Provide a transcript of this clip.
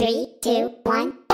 3, 2, 1.